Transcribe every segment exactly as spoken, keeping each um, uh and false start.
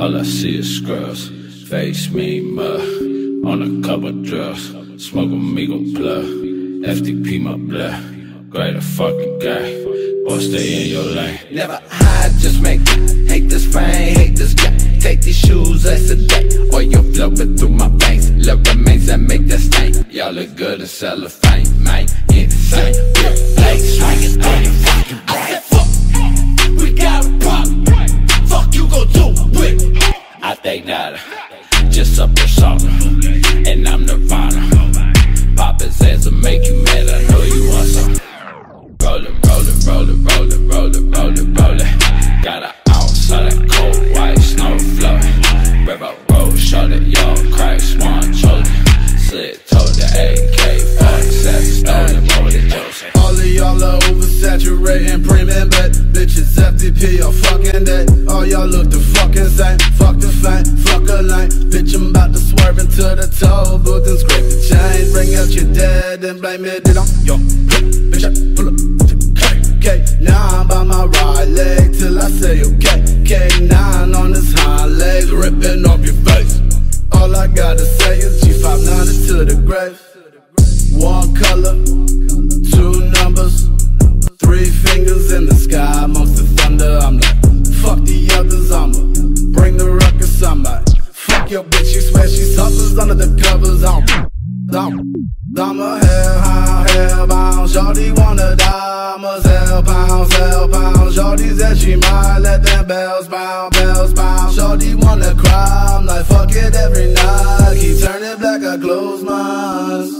All I see is girls, face me mud, on a couple drugs, smoke amigo plug, F T P my blood, greater fucking guy, boy stay in your lane. Never hide, just make it, hate this fame, hate this guy, take these shoes as a day, or you're flowing through my veins, love remains that make that stain, y'all look good and sell a fame, man, insane, real face, swing it, swing it, fucking right. I said fuck, we got a problem, fuck you gon' do it, I think not. Just a persona, and I'm Nirvana. Pop his ass and make you mad, I know you want some. Rollin', rollin', rollin', rollin', rollin', rollin', rollin'. Got an ounce of that cold white snow flowin'. River road, shot it, y'all Christ, one chosen. Slit told the A K forty-seven, stolen, rolling Joseph. All of y'all are oversaturating, premium bet. Bitches F T P, y'all fucking dead. All y'all look the fucking same. Fuck the flame, fuck a line. Bitch, I'm about to swerve into the toll booth and scrape the chain. Bring out your dad and blame it on your bitch, I pull up K K. Now I'm by my right leg till I say okay. K nine on his hind legs, ripping off your face. All I gotta say is G five ninety to the grave. One color, two numbers, three fingers in the sky amongst the thunder. I'm like, fuck the others, I'ma bring the ruckus, I'm like, fuck your bitch, you swear she suffers under the covers. I'm, I'm, I'm a hellhound, hellbound, shawty wanna die. I'm a cell pound, cell pound, shawty said she might let them bells bound, bells bound. Shawty wanna cry, I'm like, fuck it every night, keep turning black, I close my eyes.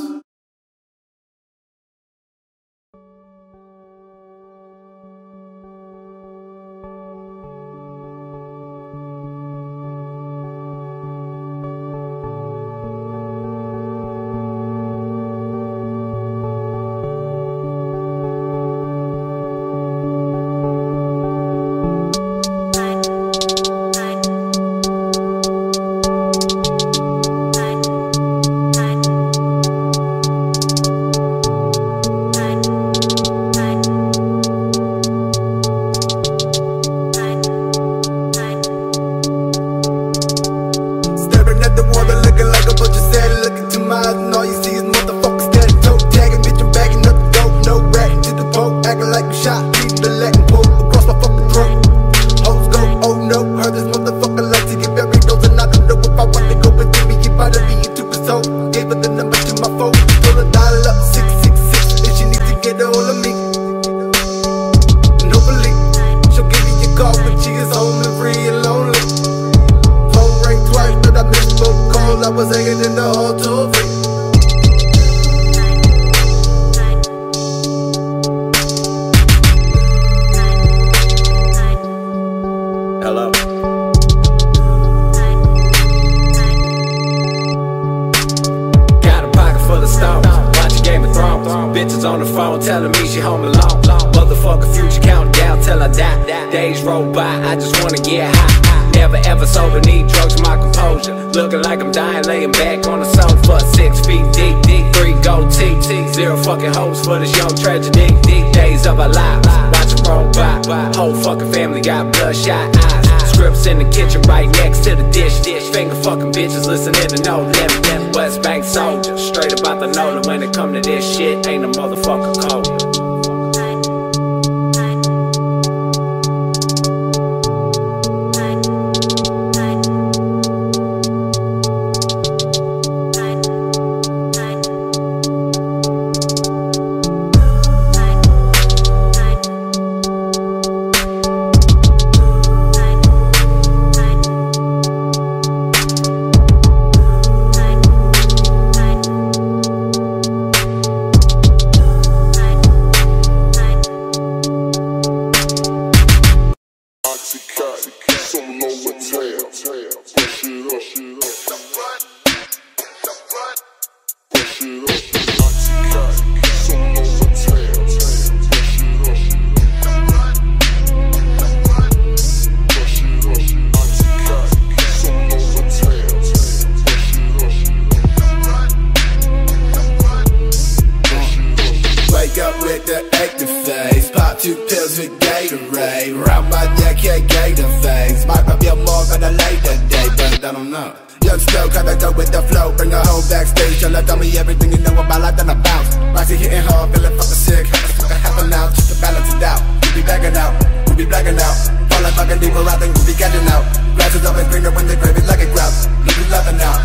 or more on a later day, but I don't know. Young slow, gotta go with the flow, bring her home backstage. Y'all tell me everything you know about life, then I bounce. Roxy hitting hard, feeling fucking sick. Half an hour just to balance it out. We be backing out, we be blacking out. Fall like fucking deeper, I think we be catching out. Glasses up and greener when they grab it like a grouse. You be loving now.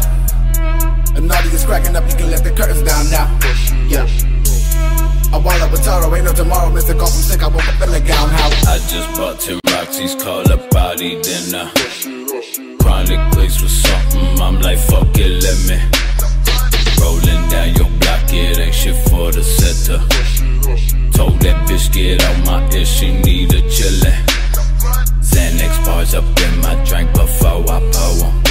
And all these cracking up, you can let the curtains down now. Yeah. I wallow with Taro, ain't no tomorrow. Mister Call from sick, I woke up in the gown house. I just bought two Roxy's, call a body dinner. Chronic place with something, I'm like, fuck it, let me. Rolling down your block, it ain't shit for the sitter. Told that bitch, get out my ear, she need a chillin'. Xanax bars up in my drink before I pour on.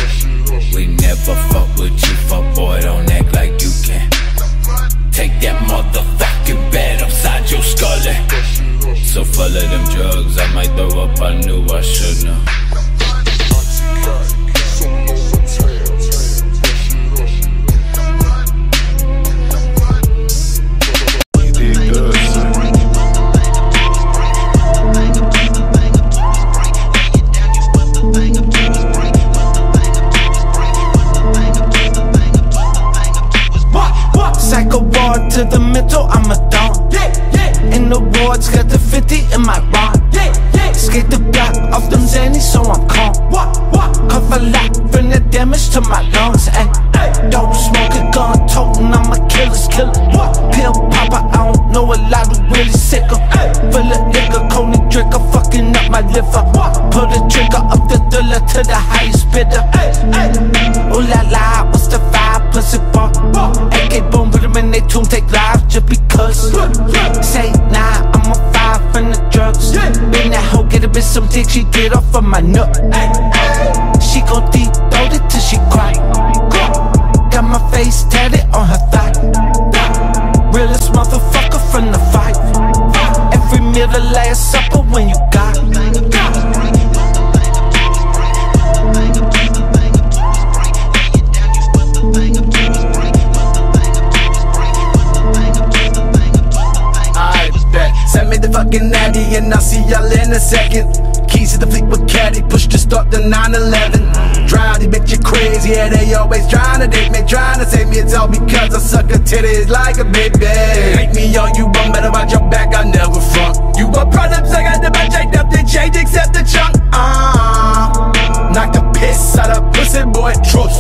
We never fuck with you, fuck boy, don't act like you can. Take that motherfucking bed upside your skull. So full of them drugs, I might throw up, I knew I shouldn't. To the middle, I'm a don. Yeah, yeah. In the wards, got the fifty in my rhyme. Yeah, yeah. Skate the block off them zannies, so I'm calm. What, what? Cough a lot, bring the damage to my lungs. And hey, don't smoke a gun, totin' I'm a killer's killer. What? Pill popper, I don't know a lot who really sick of. Hey, full of liquor, Coney drinker, fucking up my liver. What? Pull the trigger up the thriller to the highest bidder. Hey, hey. Ooh la la, what's the vibe? Pussy bar. A K boom. When they tune take live just because. Say nah, I'm a five from the drugs. Bring that hoe, get a bitch some dick, she get off of my nut. She gon' deep throat it till she cry. Got my face tatted on her thigh. Realest motherfucker from the fight. Every meal the last supper when you got. Fucking Addy and I'll see y'all in a second. Keys to the fleet with Caddy, push to start the nine eleven. Drive, they make you crazy, yeah, they always trying to date me, trying to save me. It's all because I suck a titties like a baby. Make me all you want, better watch your back, I never front. You are products, I got the bunch, I dumped and changed except the chunk. Ah, uh, knock the piss out of pussy boy, trust.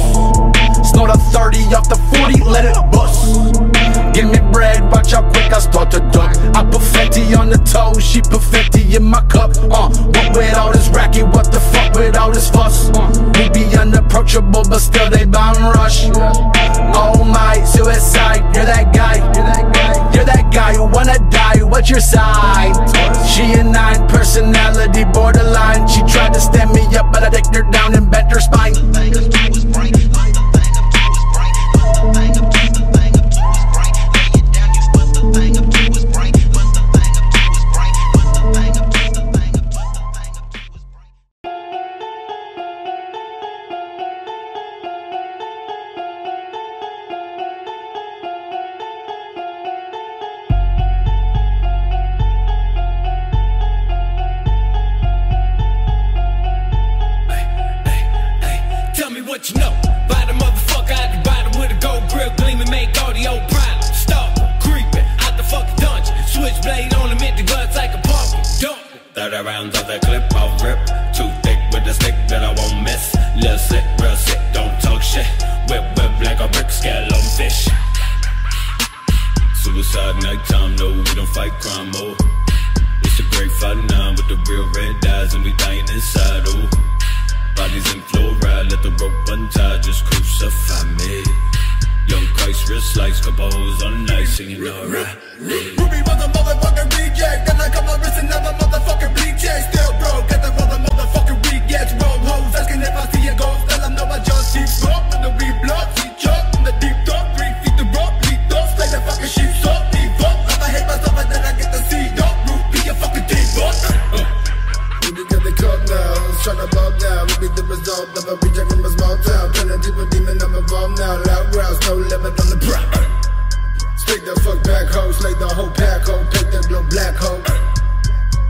Snort a thirty off the forty, let it bust. Give me bread, watch how quick I start to duck. I put Fenty on the toe, she put Fenty in my cup. Uh, what with all this racket, what the fuck with all this fuss? Uh, we be unapproachable, but still they bound rush. Oh my, suicide, you're that guy. You're that guy who wanna die, what's your side? She a nine, personality borderline. She tried to stand me up, but I dicked her down and bent her spine.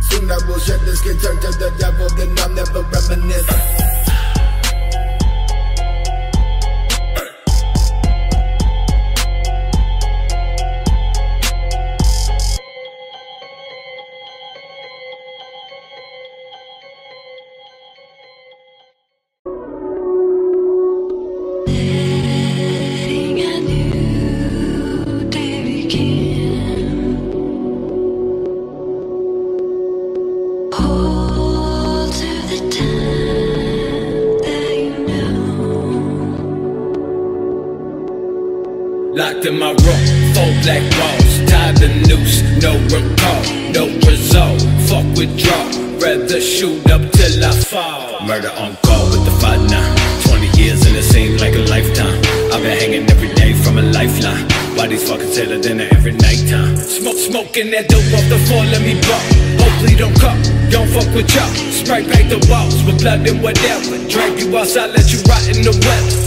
Soon I will shed the skin, turn to the devil, then I'll never reminisce. locked in my room. Four black walls, tied the noose, no recall, no resolve. Fuck withdrawal, rather shoot up till I fall. Murder on call with the fight now. Twenty years and it seemed like a lifetime. I've been hanging every day from a lifeline. Bodies fucking till dinner every nighttime. Smoke, smoking that dope off the floor, let me buck. Hopefully don't cup, don't fuck with y'all. Spray paint the walls with blood and whatever. Drag you outside, let you rot in the weather.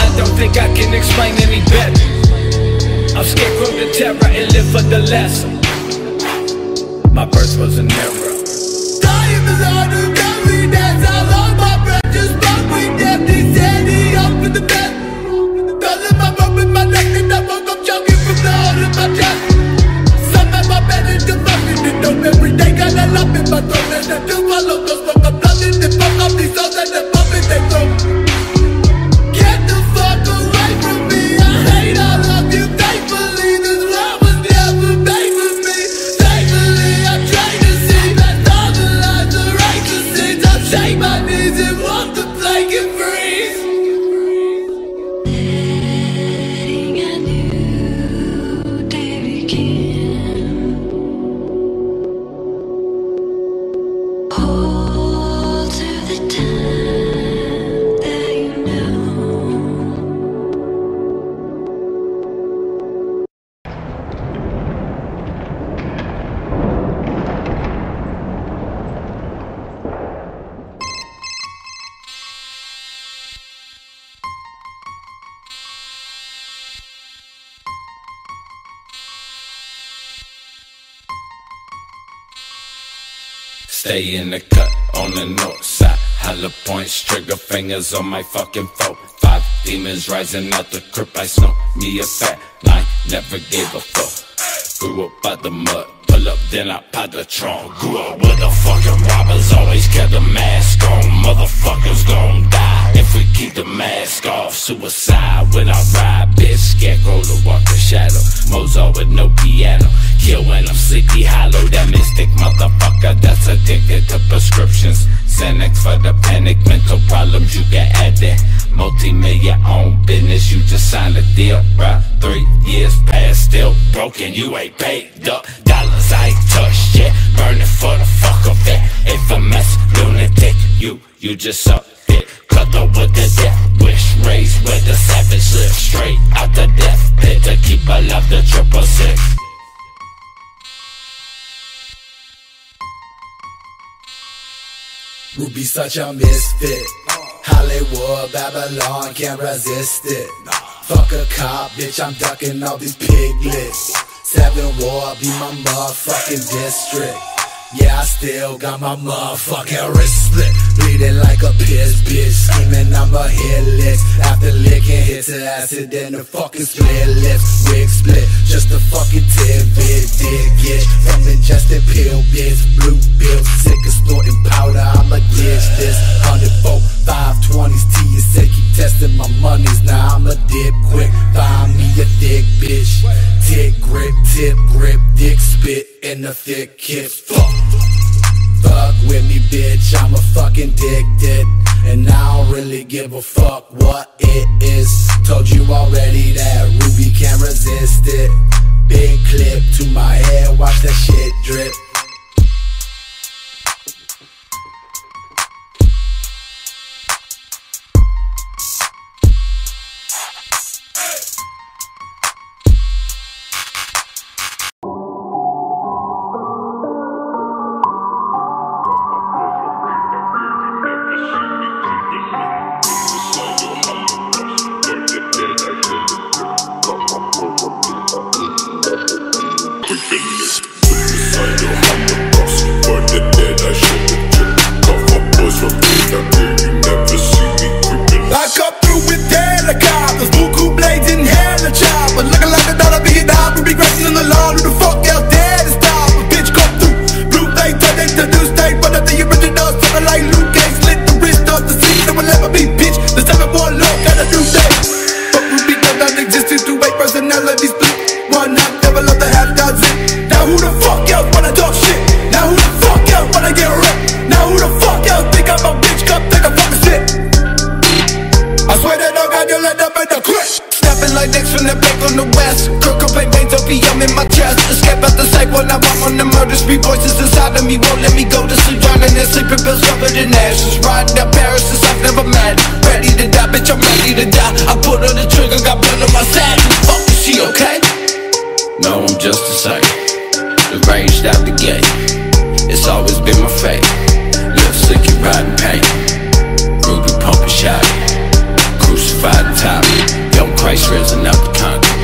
I don't think I can explain any better. I'm scared from the terror and live for the lesson. My birth was an error. Time is all to me, that's all on my breath. Just fuck with empty sandy up in the bed. Fell in my room with my neck and I woke up choking from the hole in my chest. Somehow my bed is fucking it up every day. Got a lump in my throat and I do follow those fuck up blunders. They fuck up these souls and they're bumping their throat. Stay in the cut on the north side. Hollow points, trigger fingers on my fucking foe. Five demons rising out the crypt. I smoke me a fat line, never gave a fuck. Grew up out the mud, pull up, then I pop the trunk. Grew up with the fucking robbers, always kept the mask on. Motherfuckers gon' die if we keep the mask off. Suicide when I ride, bitch. Scarecrow to walk the shadow. Mozart with no piano. Kill when I'm sleepy hollow. That mystic motherfucker that's addicted to prescriptions. Xanax for the panic, mental problems, you can add that. Multi-million own business, you just signed a deal, bruh. Three years past, still broken, you ain't paid up. Dollars I ain't touched yet, burning for the fuck of it. Infamous lunatic, you, you just suck it. Cutthroat with the death wish, raised with the savage live. Straight out the death pit to keep alive the triple six. Ruby such a misfit. Hollywood, Babylon, can't resist it. Fuck a cop, bitch, I'm ducking all these piglets. Seven Ward, be my motherfucking district. Yeah, I still got my motherfucking wrist split. Bleeding like a piss, bitch, screaming I'm a hit list. After licking hits of acid, then the fucking split lips. Wig split, just a fucking tidbit, dig it. From ingested pill, bitch, blue pill, sick exploding powder, I'ma ditch this. Hundred four, five twenties, T and sick, keep testing my monies. Now I'ma dip quick, find me a thick bitch. Tick grip, tip grip, dick spit in the thick kiss. Fuck, fuck with me, bitch, I'm a fucking addicted. And I don't really give a fuck what it is. Told you already that Ruby can't resist it. Big clip to my head, watch that shit drip. Now who the fuck else think I'm a bitch? Come take a fucking shit. like the Paris I've never met. Ready to die, bitch, I'm ready to die. I put on the trigger, got blood on my side. Oh, is she okay? No, I'm just the same. The rage out the gate, it's always been my fate. Lipstick, you riding pain. Ruby pumping shot, crucified in time. Young Christ risen out the concrete.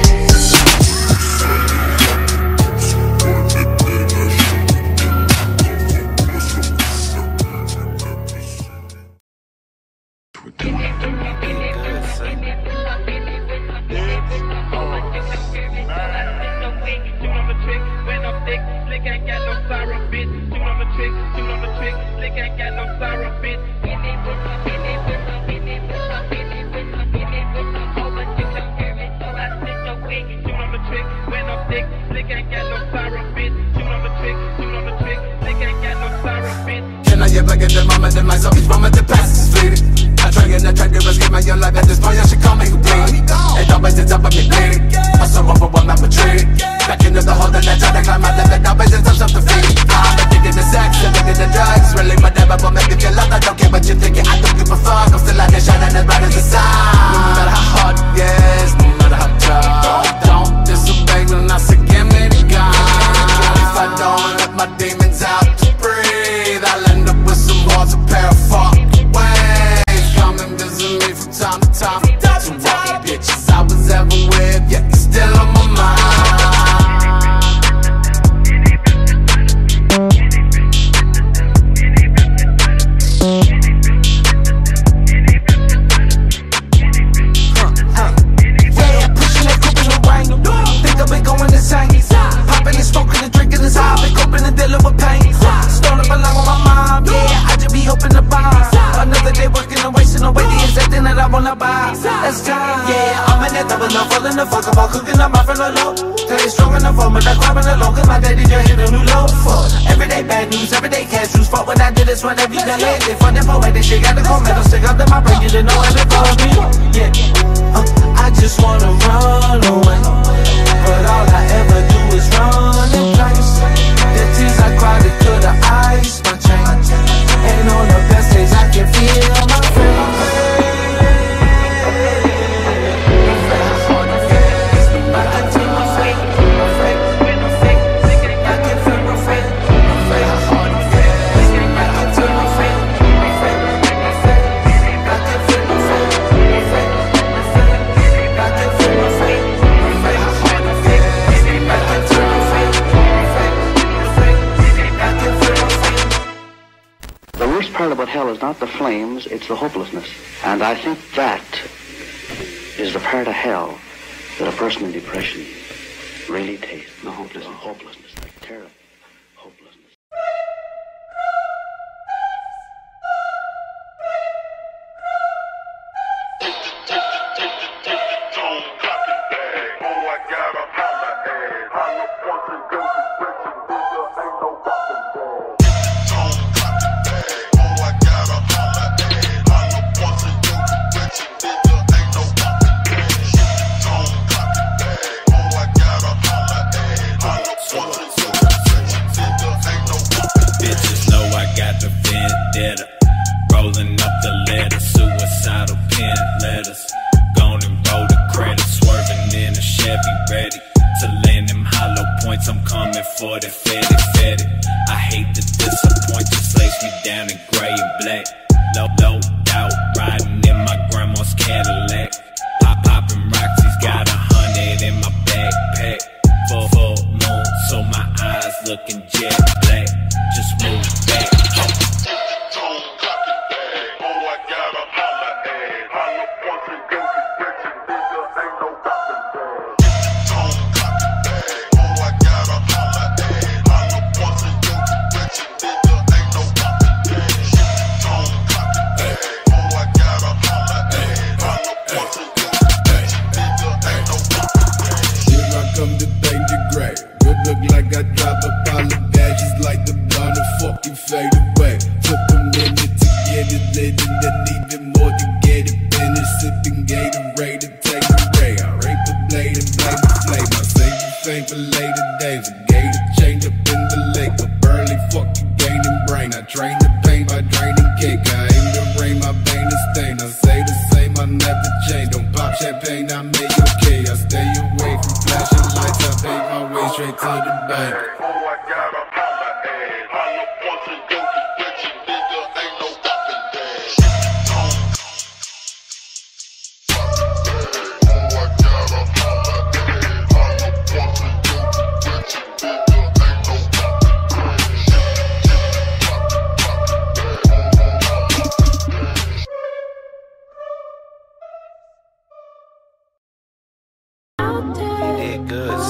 I drain the pain by draining cake. I ain't the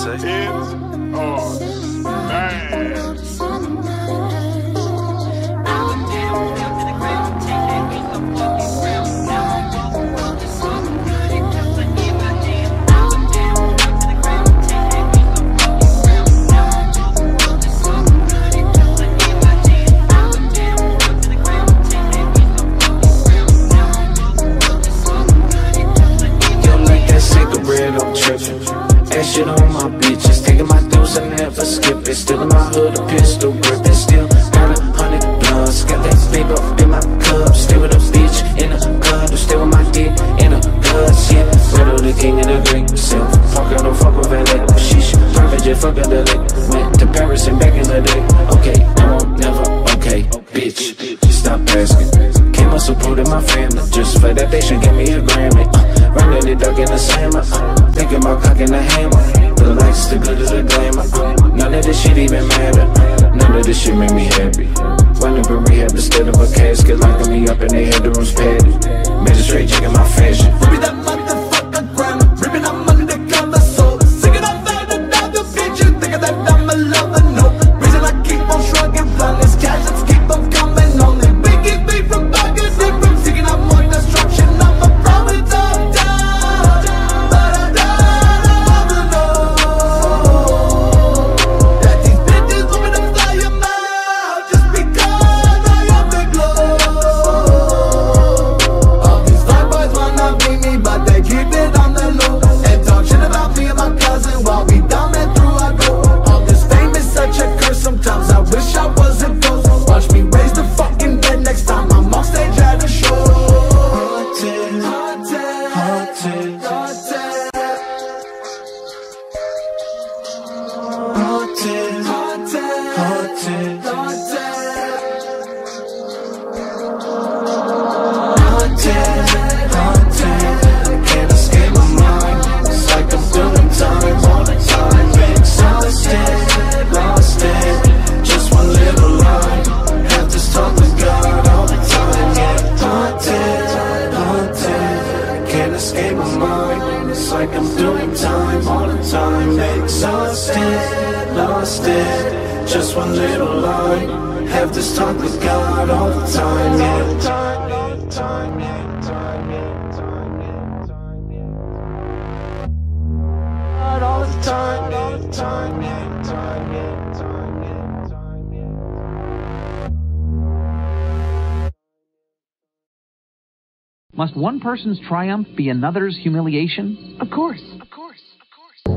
say. It's all bad. That shit on my bitches, taking my dose and never skip it. Still in my hood, a pistol gripping. Still got a hundred blunts, got that babe up in my club. Stay with a bitch in a club, stay with my dick in a club. Yeah, little the king in the drink, self. Fuck her, don't fuck with her later. Sheesh, private jet, fuck her the lake. Went to Paris and back in the day. Okay, I won't never, okay, bitch, stop asking. Came up so proud in my family, just for that they should give me a Grammy. Uh, Run the duck in the slammer, uh, thinking about cocking a hammer. The lights, the glitter, the glamour, uh, none of this shit even matter. None of this shit make me happy. Wound up in rehab instead of a casket, locking me up and they had the rooms padded. Magistrate checking my fashion. Give me that motherfucker grammar, ripping up under the color soul. Singing out loud about the bitch, you thinking that I'm a lover, no. Reason I keep on shrugging, flawless casuals keep on coming on. We keep me from buggers and from seeking out more destruction. I'm a promise of must one person's triumph be another's humiliation? Of course. Of course. Of course. Oh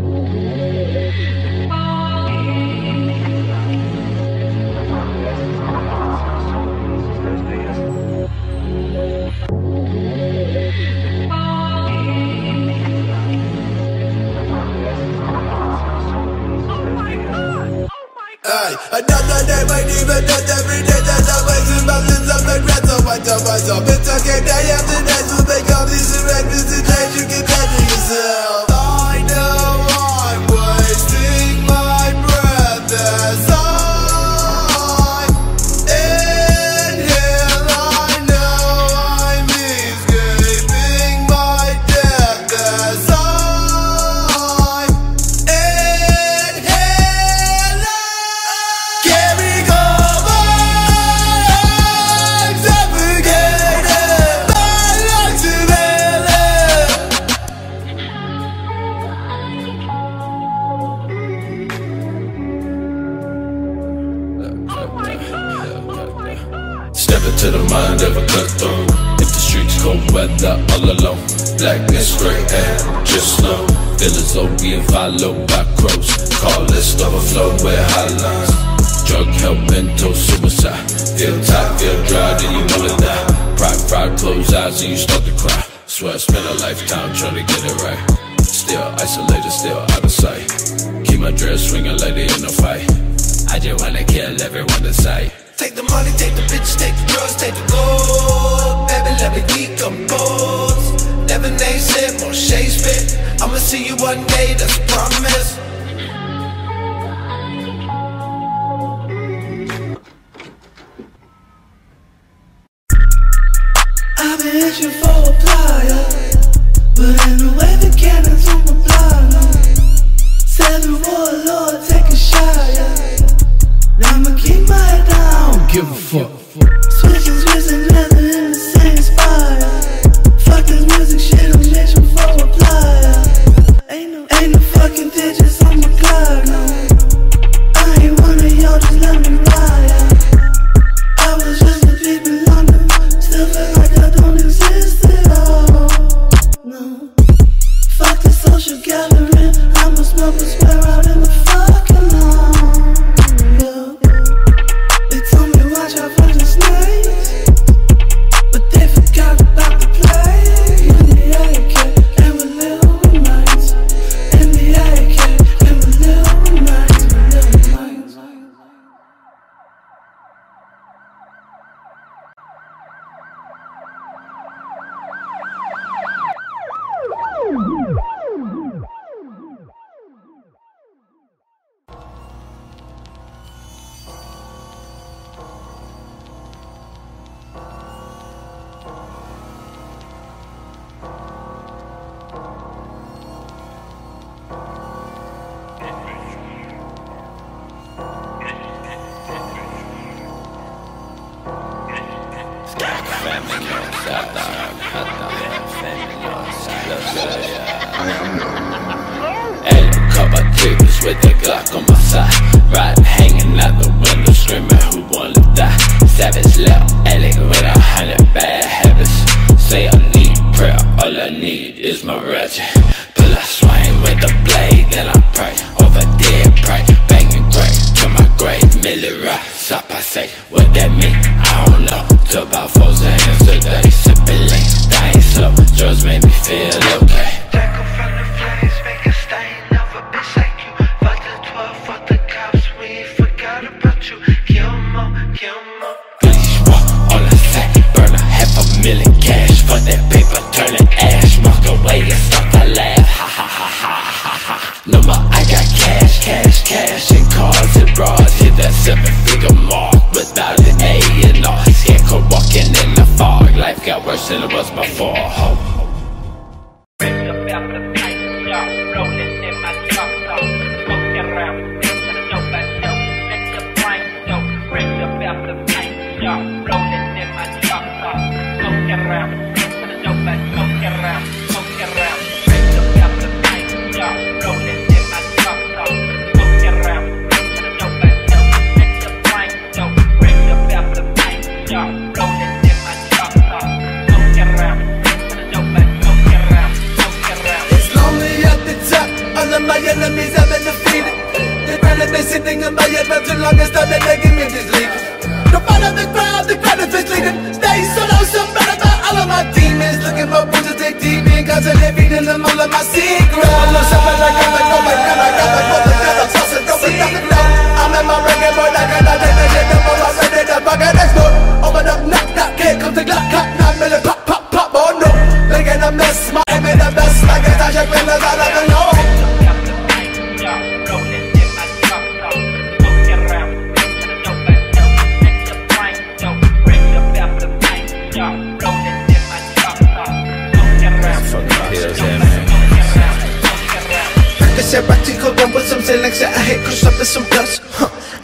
my God! Oh my God! Another day, my name, another every day that always in my lips of my breath. So I tell myself it's okay day after day. We'll make all these arrangements today. You can better yourself. I know I'm wasting my breath as I inhale. I know I'm escaping my death as I inhale. Carry to the mind of a cutthroat. If the streets cold weather all alone, blackness, gray hair, just snow. Feel as though being followed by crows. Call list overflow with hotlines. Drug help, mental suicide. Feel tight, feel dry, then you wanna die. Pride, pride, close eyes and you start to cry. Swear I spent a lifetime trying to get it right. Still isolated, still out of sight. Keep my dress swinging like they in a fight. I just wanna kill everyone in sight. Take the money, take the bitch, take the drugs, take the gold. Baby, let me decompose. Lemonade sip, more Shakespeare. I'ma see you one day, that's a promise. I've been itching for a plier, but in the way the cannons on the block, no. Said Every warlord take a shot, yeah. Now I'ma keep my head down. I don't give a fuck. Switching, switching, nothing in the same spot, yeah. Fuck this music shit, I'm snitching for a plot, yeah. Ain't no, ain't no fucking digits on my clock, no. I ain't one of y'all, just let me ride, yeah. I was just a deep in London, still feel like I don't exist at all, no. Fuck the social gathering, I'ma smoke and swear out in the fucking lawn, yeah. They told me watch out for the snakes, but they forgot about the play. In the A K and my little minds, in the A K and my little minds, my little minds. With the Glock on my side, rod hanging out the window, screaming who wanna die. Savage left, addict with a hundred bad habits. Say I need prayer, all I need is my ratchet. Till I swing with the blade, then I pray over dead prey, banging great to my grave, milli rocks up I say. What that mean? I don't know. Till about four hands today, sipping lean, dying slow. Drugs made me feel okay. Than it was before.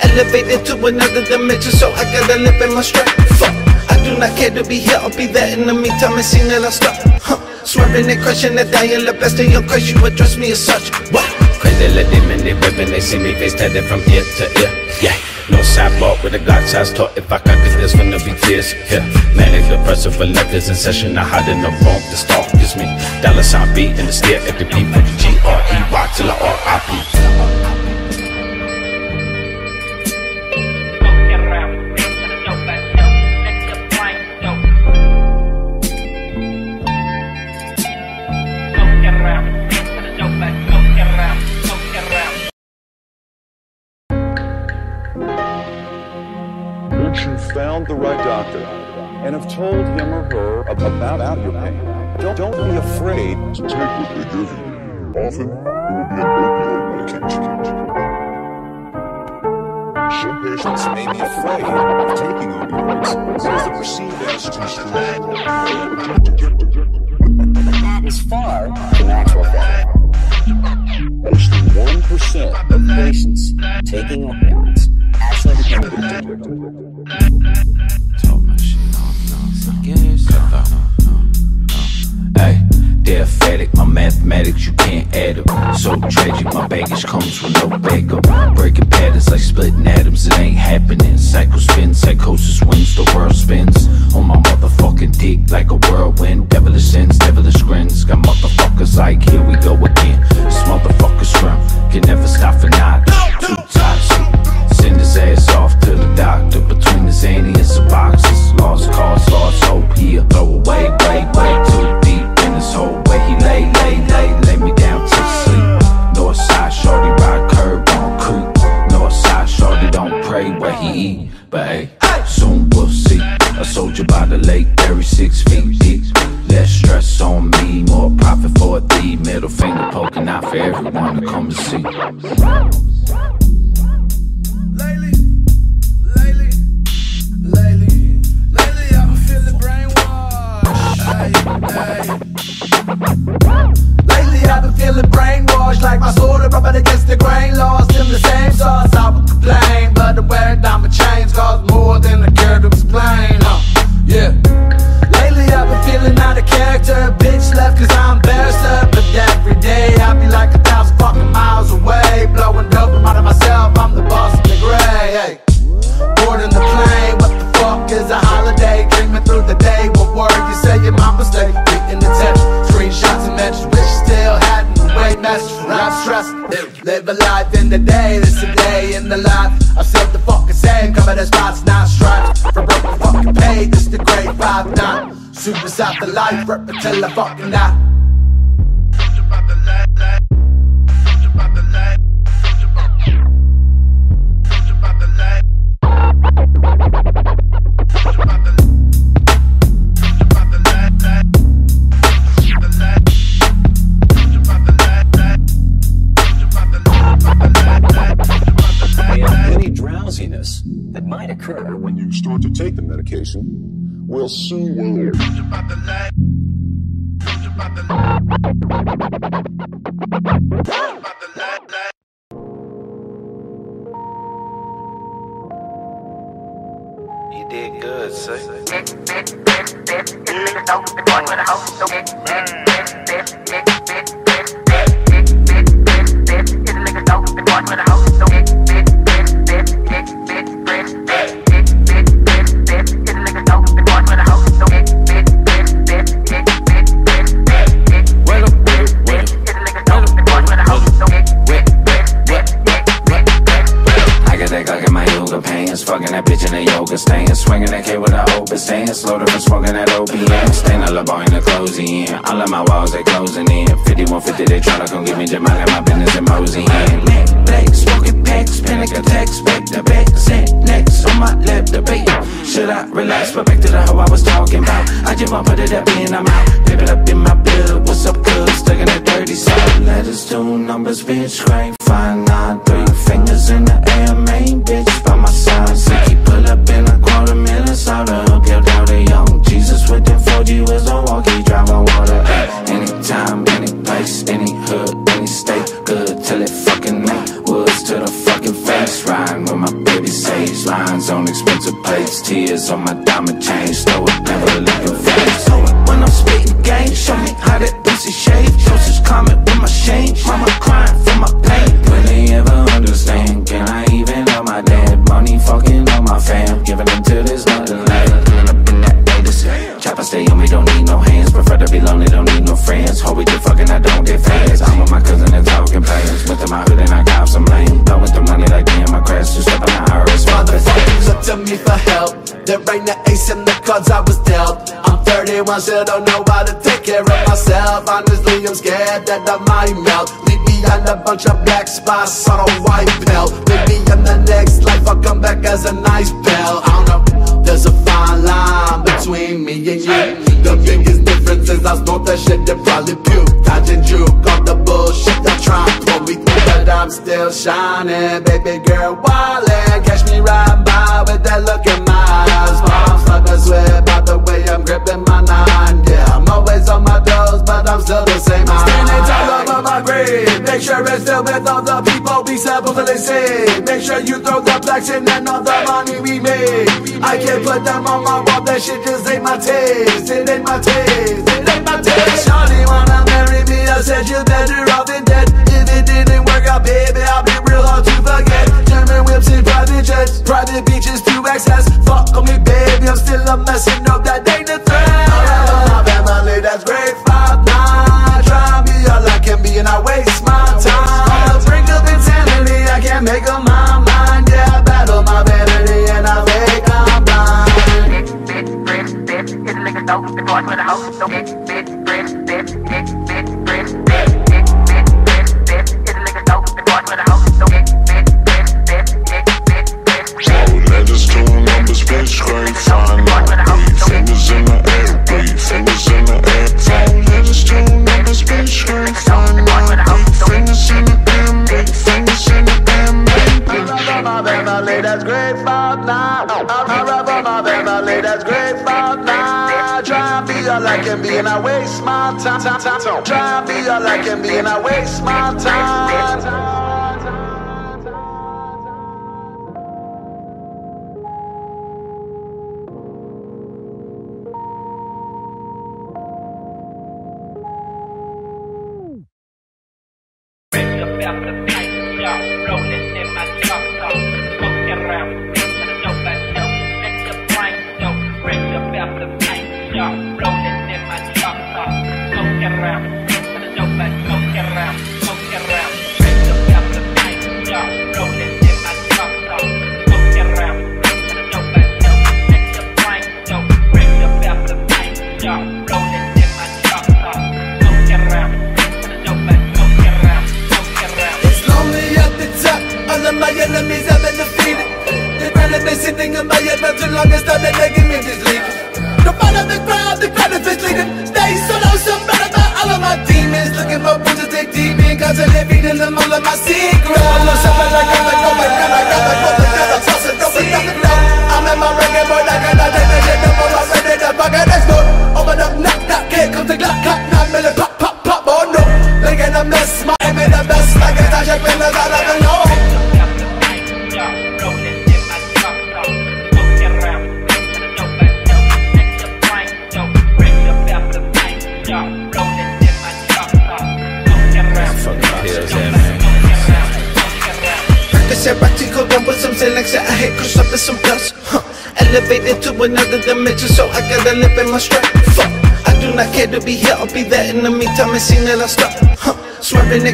Elevated to another dimension, so I gotta live in my strength. Fuck, I do not care to be here or be there. In the meantime, I seen that I'm stuck. Huh, swerving and crushing and dying. The best of your crush, you address me as such. What? Crazy little demon, they ripping, they see me face tatted from ear to ear. Yeah, no sidewalk with a Glock size taught. If I cock it, there's gonna be tears. Yeah, manic depressive for love is in session. I hide in the wrong, the stalk is me. Dollar sign B in the steer at the P for the G R E Y till I R I P. Found the right doctor and have told him or her about your pain. Don't, don't be afraid to take what they give you. Often, it will be an opioid medication. Some patients may be afraid of taking opioids because they're perceived as too strong. That is far from actual fact. Less than one percent of patients taking up warrants actually become addicted. Told my shit on, hey, they're phatic, my mathematics, you can't add them. So tragic, my baggage comes with no backup. Breaking patterns like splitting atoms, it ain't happening. Cycle spins, psychosis wins, the world spins. On my motherfucking dick like a whirlwind. Devilish sins, devilish grins. Got motherfuckers like, here we go again. This motherfucker's shrimp can never stop for not. Too toxic. Send his ass off to the doctor. Between the zany and some boxes. Lost cause, lost hope here. Throw away, way, way too deep in this whole way. He lay, lay, lay, lay me down to sleep. Northside shorty ride curb on creep. Northside shorty don't pray where he eat. But hey, soon we'll see. A soldier by the lake, every six feet deep. Less stress on me, more profit for a D. Middle finger poking out for everyone to come and see. Lately, lately, lately, lately I've been feeling brainwashed. Ay, ay. Lately I've been feeling brainwashed, like my soda rubbing against the grain. Lost in the same sauce, I would complain, but the wear down my chains cost more than I care to explain. Uh, yeah. I've been feeling out of character, bitch left cause I'm embarrassed her. But every day I be like a thousand fucking miles away, blowing dope out of myself, I'm the boss in the gray, hey. Boarding the plane, what the fuck is a holiday? Dreaming through the day, what word you say your mama stay? Getting the text, screenshots and messages, wish you still hadn't away message when I'm stressed. Live a life in the day, this a day in the life. I'm still the fucking same, coming as spots, not stripes. For broke the fucking pay, this the grade five nine. Suicide the life, rep until I fucking die. Any drowsiness that might occur when you start to take the medication. We'll see you. You did good, say. Fucking that bitch in the yoga stand, swinging that K with a open stand, slow to smoking that O P M, stand a bar in the closing in. All of my walls they closing in. fifty-one fifty they tryna come give me Jamal and my business in Mosey. Neck, black, smoking packs, panic attacks, back to back, set next on my lap debate. Should I relax? But back to the hoe I was talking about. I just want to put it up in, I'm out. Pip it up in my bill. What's up, cuz? Stuck in that dirty side. Letters, two numbers, bitch, crank, five, nine, three fingers in the air, main bitch. Tears on my diamond chain, slow it, never looking fast. So when I'm spitting game, show me how that pussy shave. Joseph's comment with my shame, mama crying for my pain. Will they ever understand? Can I even love my dad? Money fucking on my fam, giving them to this nothing land. Pulling up in that data. Chopper stay on me, don't need no hands. Prefer to be lonely, don't need no friends. Hope we get fucking, I don't get fans. I'm with my cousin and talking plans. Went to my hood and I got some lame. Blowing the money like me and my crash. Two stepping out I R S. Motherfuckers look to me for help. There ain't no ace in the cards I was dealt. I'm thirty-one, still don't know how to take care of myself. Honestly, I'm scared that I might melt. Leave behind a bunch of black spots on a white belt. Maybe in the next life I'll come back as a nice bell. I don't know, there's a fine line between me and you. The biggest difference is I smoke that shit that probably puke. Dodging juke on the bullshit that try and pull me through. But I'm still shining, baby girl wildin'. Catch me riding by with that look in my eyes. Moms like I swear about the way I'm gripping my nine. Yeah, I'm always on my toes, but I'm still the same. Standing tall over my grave. free. Make sure it's filled with all the people we supposedly see. Make sure you throw the blacks in and all the money we made. I can't put them on my wall, that shit just ain't my taste. It ain't my taste, it ain't my taste. Shawty wanna marry me, I said you better off than dead. If it didn't work out, baby, I'll be real hard to forget. German whips and private jets, private beaches to access. Fuck on me, baby, I'm still a mess, and no, that ain't a threat. My family, that's great, five, nine. Try me all I can be, and I waste my time. On the brink of insanity, I can't make up my mind. Yeah, I battle my vanity, and I fake I'm blind. Bitch, bitch, bitch, bitch, hit the liquor store, the boys with a hoe. So bitch, bitch, bitch, bitch, bitch, bitch, bitch, bitch. That's great five now. I rub on my family. That's great five now. Try and be all I can be, and I waste my time. time, time, time. Try and be all I can be, and I waste my time.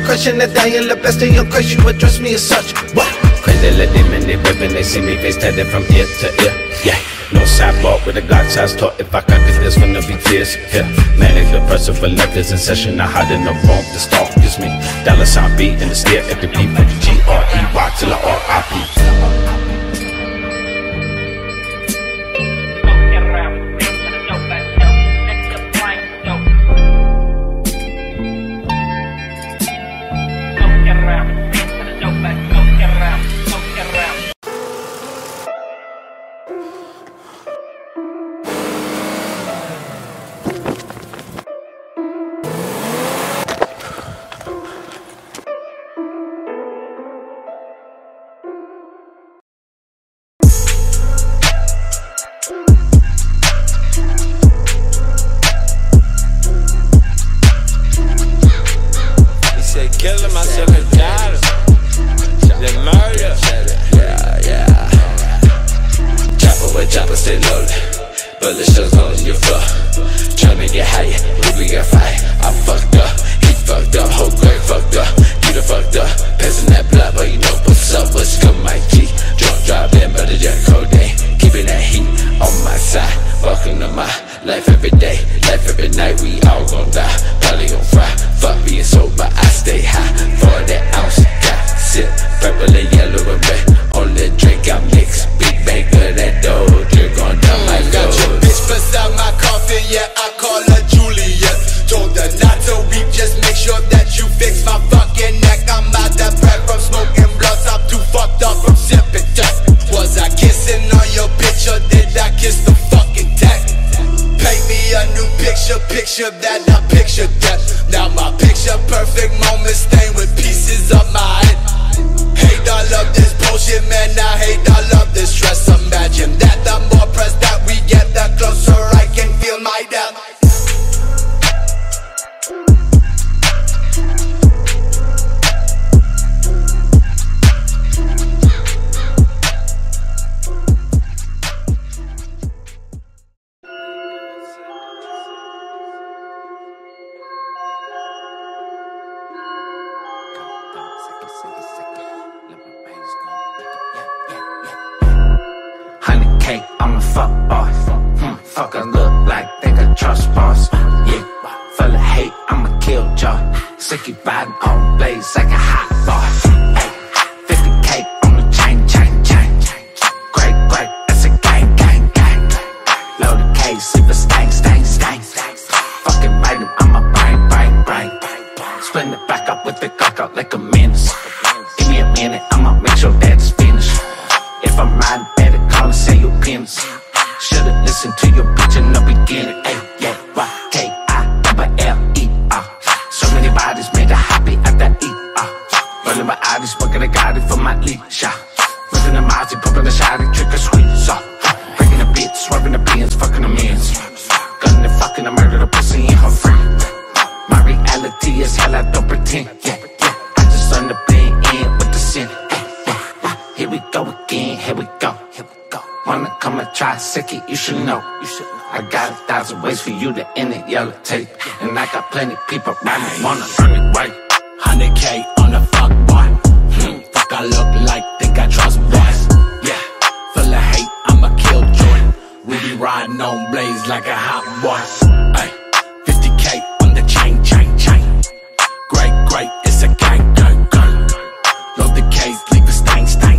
Question that I am the best in your cause you address me as such. What? Crazy let them in they whip and they see me face tatted from ear to ear. Yeah, no sidewalk with a Glock size talk. If I got this, there's gonna be tears. Yeah, manic depressor for left is in session. I hide in the wrong. The stalk is me. Dollar sign B and the stare at the people. G R E Y till I R I P. That I picture death. Now my picture your perfect moment stained with pieces of my head. Hate all of this bullshit, man, I hate all of this stress. Imagine that the more press that we get, the closer I can feel my death. one hundred K, I'm a fuck boss. Hmm, fuck I look like, think I trust boss. Yeah, full of hate, I'm a killjoy. Sicky riding on blaze like a hot boss. Hey, fifty K on the chain, chain, chain. Great, great, that's a gang, gang, gang. Loaded K, super stank, stank, stank. Fucking right him, I'm a brain, brain, brain. Spin it back up with the cock out like a menace. Give me a minute, I'ma make sure that it's finished. If I'm riding, better call and say your opinions. Should've listened to your bitch in the beginning. A Y K I double L E R. So many bodies made a hobby at the E R. Rolling my eyes, smoking a got it for my leisure. Ripping the miles, pumping the shot, trick or squeeze. So, breaking the bitch, swerving the pins, fucking the men's. Gunning the fucking, I murder the pussy and her friend. My reality is hell, I don't pretend. Yeah, yeah, I just on the blend in with the sin. Here we go again, here we go, here we go. Wanna come and try sickie, you should know. You should know. I got a thousand ways for you to end it, yellow tape. And I got plenty people around me wanna earn it right. one hundred K on the fuck boy. Hmm, fuck I look like, think I trust boys. Yeah, full of hate, I'm a killjoy. We be riding on blaze like a hot boy. Ay, fifty K on the chain, chain, chain. Great, great, it's a gang, gang, gang. Load the case, leave a stain, stain.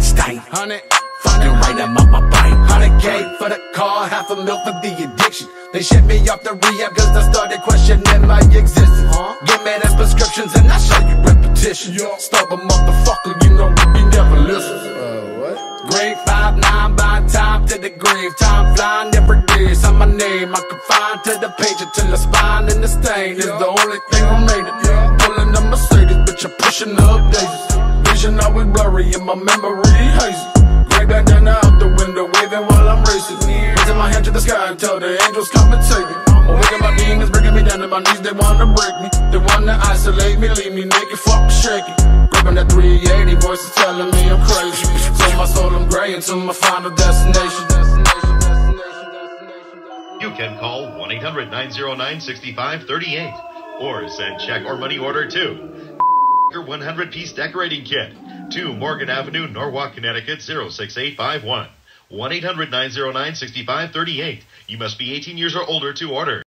Hundred, fucking right, I'm on my bike. one hundred K for the car, half a mil for the addiction. They shipped me off the rehab cause I started questioning my existence. Huh? Get mad at prescriptions and I show you repetition. Yeah. Stop a motherfucker, you know we never listen. Uh, what? Grade five, nine, by time to the grave. Time flying every day, it's on my name. I'm confined to the page until the spine and the stain. Yeah. Is the only thing I made it. Yeah. Pulling the Mercedes, bitch, I'm pushing up daisies. Vision always blurry and my memory hazy. Great bandana out the window, waving while I'm racing. Raising my hand to the sky until the angels come and take me. I'm waking my demons, bringing me down to my knees. They wanna break me, they wanna isolate me, leave me naked, fucking shaking. Grabbing that three eighty, voices telling me I'm crazy. So my soul, I'm gray until my final destination. You can call one eight hundred nine oh nine sixty-five thirty-eight or send check or money order to one hundred piece decorating kit to Morgan Avenue, Norwalk, Connecticut zero six eight five one. one eight hundred nine oh nine sixty-five thirty-eight. You must be eighteen years or older to order.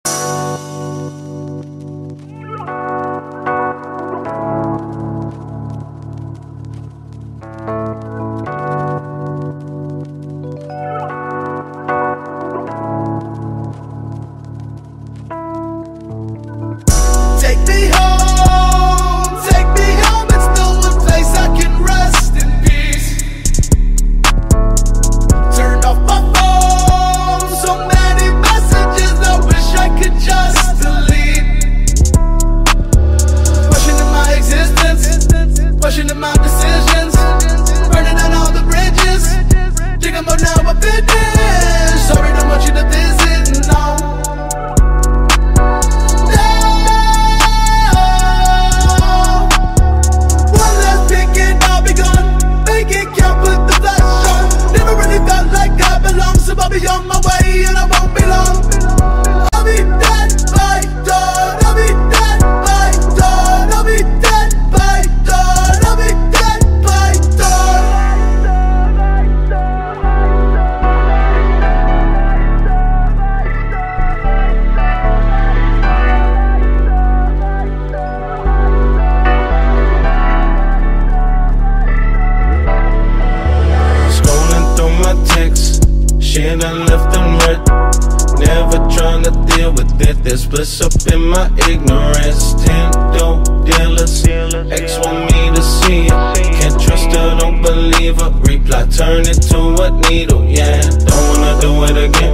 Splits up in my ignorance. Ten dope dealers, ex want me to see it. Can't trust her, don't believe her. Reply, turn it to a needle, yeah. Don't wanna do it again.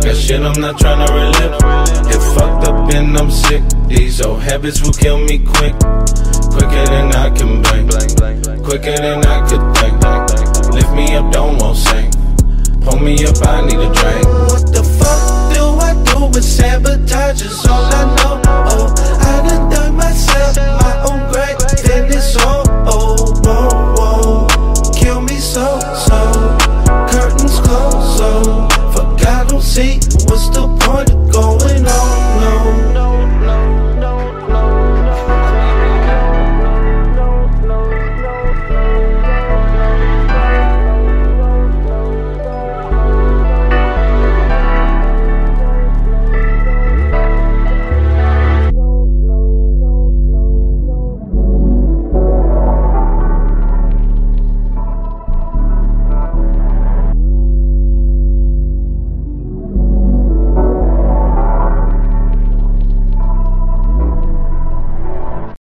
That shit I'm not tryna relive. Get fucked up and I'm sick. These So habits will kill me quick, quicker than I can blink, quicker than I could think. Lift me up, don't won't sink. Pull me up, I need a drink. What the fuck do I do with sabotage? It's all I